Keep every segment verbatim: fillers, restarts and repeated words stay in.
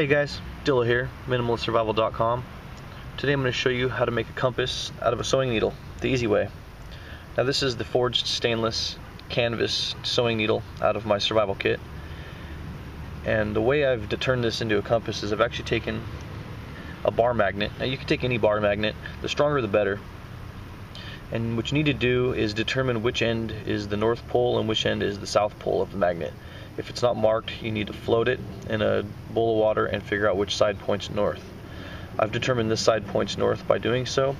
Hey guys, Dilla here, minimalist survival dot com. Today I'm going to show you how to make a compass out of a sewing needle, the easy way. Now this is the forged stainless canvas sewing needle out of my survival kit. And the way I've turned this into a compass is I've actually taken a bar magnet. Now you can take any bar magnet, the stronger the better. And what you need to do is determine which end is the North Pole and which end is the South Pole of the magnet. If it's not marked, you need to float it in a bowl of water and figure out which side points north. I've determined this side points north by doing so.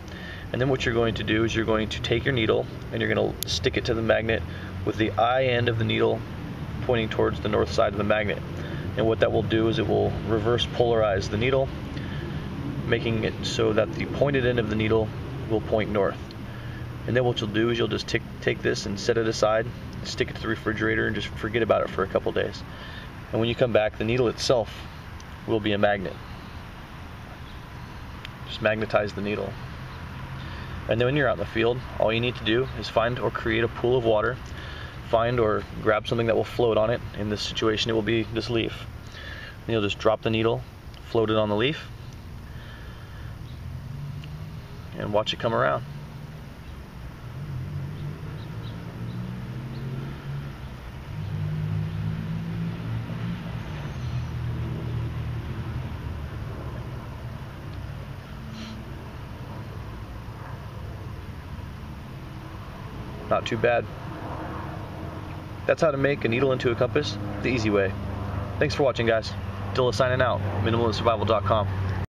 And then what you're going to do is you're going to take your needle and you're going to stick it to the magnet with the eye end of the needle pointing towards the north side of the magnet. And what that will do is it will reverse polarize the needle, making it so that the pointed end of the needle will point north. And then what you'll do is you'll just take this and set it aside, stick it to the refrigerator, and just forget about it for a couple days. And when you come back, the needle itself will be a magnet. Just magnetize the needle. And then when you're out in the field, all you need to do is find or create a pool of water, find or grab something that will float on it. In this situation, it will be this leaf. And you'll just drop the needle, float it on the leaf, and watch it come around. Not too bad. That's how to make a needle into a compass the easy way. Thanks for watching, guys. Dilla signing out, minimalist survival dot com.